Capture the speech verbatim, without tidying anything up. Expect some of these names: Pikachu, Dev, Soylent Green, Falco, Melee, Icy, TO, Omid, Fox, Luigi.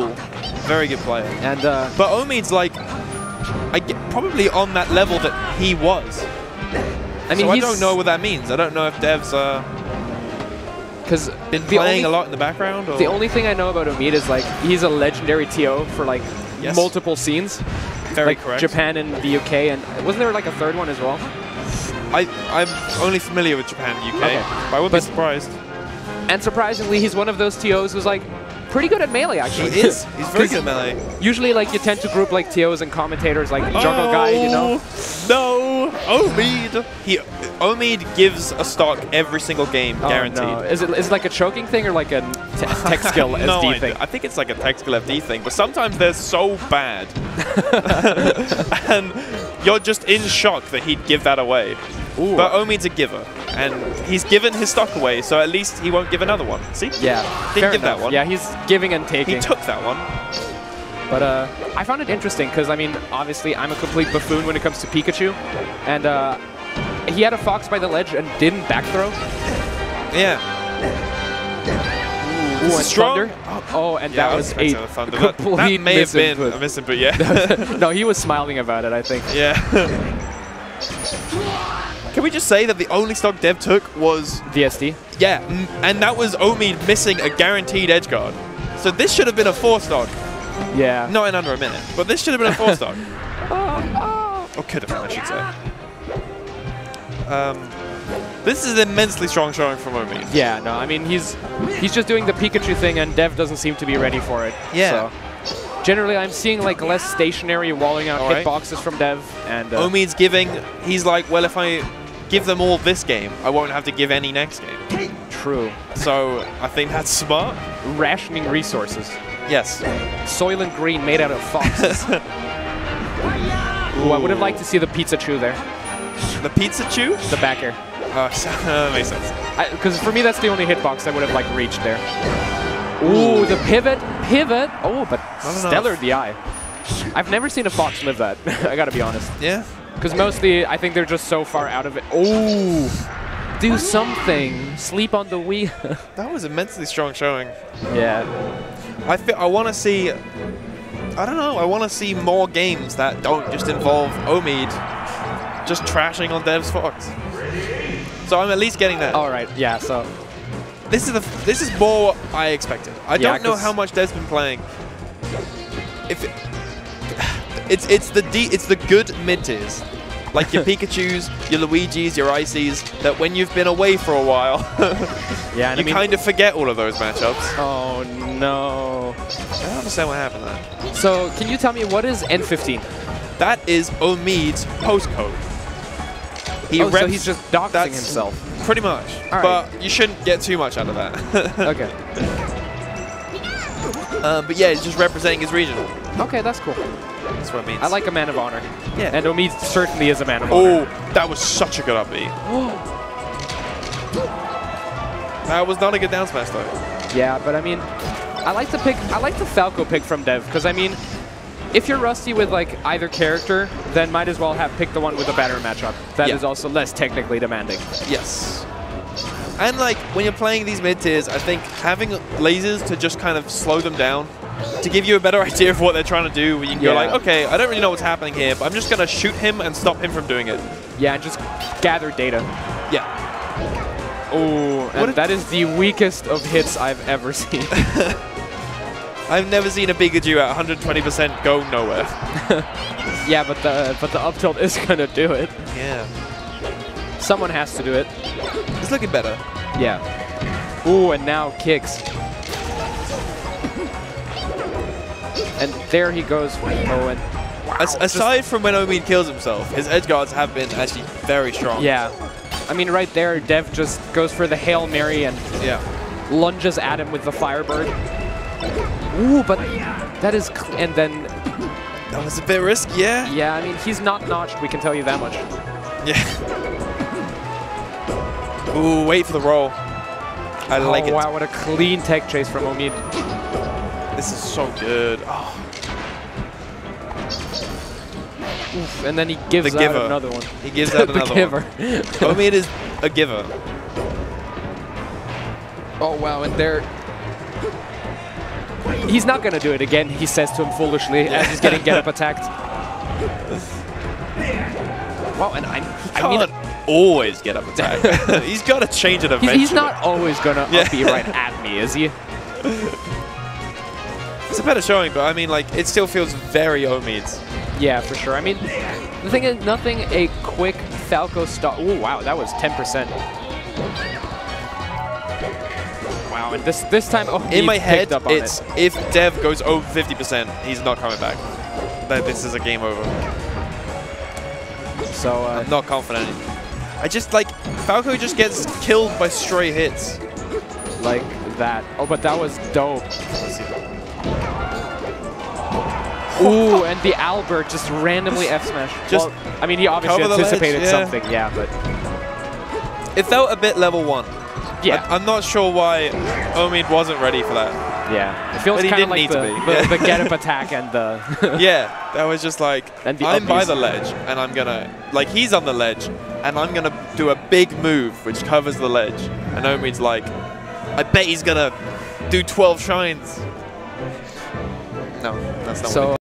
school. Very good player. And uh, but Omid's like, I get probably on that level that he was. I mean, so I don't know what that means. I don't know if Dev's uh, cause been playing only, a lot in the background. Or? The only thing I know about Omid is like he's a legendary T O for like yes. multiple scenes. Very like correct. Japan and the U K, and wasn't there like a third one as well? I, I'm only familiar with Japan and U K, okay. but I wouldn't but, be surprised. And surprisingly, he's one of those T Os who's like pretty good at melee, actually. He is. He's very good at melee. Usually, like, you tend to group, like, T Os and commentators, like, oh, jungle guy, you know? No! Omid! He, Omid gives a stock every single game, oh, guaranteed. No. Is it, is it like a choking thing or like a te tech skill S D no, thing? I, I think it's like a tech skill F D thing, but sometimes they're so bad. And you're just in shock that he'd give that away. Ooh. But Omid's a giver, and he's given his stock away, so at least he won't give another one. See? Yeah. Didn't give enough. that one. Yeah, he's giving and taking. He took that one. But uh, I found it interesting, because, I mean, obviously, I'm a complete buffoon when it comes to Pikachu. And uh, he had a Fox by the ledge and didn't back throw. Yeah. Ooh, Ooh and Thunder. Oh, and yeah, that was, was a complete that, that may have been a misinput, yeah. No, he was smiling about it, I think. Yeah. Can we just say that the only stock Dev took was D S D? Yeah, and that was Omid missing a guaranteed edge guard. So this should have been a four stock. Yeah. Not in under a minute, but this should have been a four stock. oh, oh. Or could have been, I should say. Um, this is an immensely strong showing from Omid. Yeah, no, I mean, he's he's just doing the Pikachu thing, and Dev doesn't seem to be ready for it. Yeah. So. Generally, I'm seeing like less stationary walling out right. hitboxes from Dev. And uh, Omid's giving, he's like, well, if I give them all this game, I won't have to give any next game. True. So I think that's smart. Rationing resources. Yes. Soylent Green made out of foxes. Ooh, I would have liked to see the Pizza Chew there. The Pizza Chew? The backer. Uh, that makes sense. Because for me, that's the only hitbox I would have like reached there. Ooh, the pivot, pivot. Oh, but stellar D I. I've never seen a Fox live that. I gotta be honest. Yeah. Because mostly, I think they're just so far out of it. Oh, do something. Sleep on the Wii. That was immensely strong showing. Yeah. I feel. I want to see. I don't know. I want to see more games that don't just involve Omid just trashing on Dev's Fox. So I'm at least getting that. All right. Yeah. So. This is the f this is more I expected. I yeah, don't know how much Dev's been playing. If it, it's it's the D it's the good mid tiers, like your Pikachu's, your Luigi's, your Icy's. That when you've been away for a while, yeah, and you I mean, kind of forget all of those matchups. Oh no! I don't understand what happened there. So can you tell me what is N fifteen? That is Omid's postcode. He oh, so he's just doxing himself. Pretty much, right. But you shouldn't get too much out of that. Okay. Um, but yeah, he's just representing his region. Okay, that's cool. That's what it means. I like a man of honor. Yeah. And Omid certainly is a man of oh, honor. Oh, that was such a good upbeat. That was not a good down smash though. Yeah, but I mean, I like the pick. I like the Falco pick from Dev because I mean, if you're rusty with like either character, then might as well have picked the one with a better matchup. That yeah. is also less technically demanding. Yes. And like when you're playing these mid-tiers, I think having lasers to just kind of slow them down, to give you a better idea of what they're trying to do, where you can yeah. go like, okay, I don't really know what's happening here, but I'm just going to shoot him and stop him from doing it. Yeah, and just gather data. Yeah. Oh, and that is the weakest of hits I've ever seen. I've never seen a Pikachu at one hundred twenty percent go nowhere. Yeah, but the but the up tilt is gonna do it. Yeah. Someone has to do it. It's looking better. Yeah. Ooh, and now kicks. And there he goes for Owen. Wow, As aside from when Omid kills himself, his edge guards have been actually very strong. Yeah. I mean, right there, Dev just goes for the Hail Mary and yeah. lunges at him with the Firebird. Ooh, but that is, cl and then... That was a bit risky, yeah? Yeah, I mean, he's not notched, we can tell you that much. Yeah. Ooh, wait for the roll. I oh, like it. Wow, what a clean tech chase from Omid. This is so good. Oh. Oof, and then he gives the out giver. another one. He gives out another giver. one. Omid is a giver. Oh, wow, and there... He's not going to do it again, he says to him foolishly as he's getting get-up attacked. Wow, and I'm, he can't I mean, always get up attacked. He's got to change it eventually. He's, he's not always going to up B right at me, is he? It's a better showing, but I mean, like, it still feels very Omid. Yeah, for sure. I mean, the thing is, nothing a quick Falco stop. Oh, wow, that was ten percent. Wow, and this this time, oh, in my head, up on it's it. If Dev goes over fifty percent, he's not coming back. That this is a game over. So uh, I'm not confident. I just like Falco just gets killed by stray hits like that. Oh, but that was dope. Ooh, and the Albert just randomly F smash. Just well, I mean, he obviously anticipated ledge, yeah. something, yeah, but... It felt a bit level one. Yeah. I, I'm not sure why Omid wasn't ready for that. Yeah. It feels kind of like the, the, yeah. the get-up attack and the... yeah, that was just like, and the I'm obvious. by the ledge, and I'm going to... Like, he's on the ledge, and I'm going to do a big move which covers the ledge. And Omid's like, I bet he's going to do twelve shines. No, that's not so, what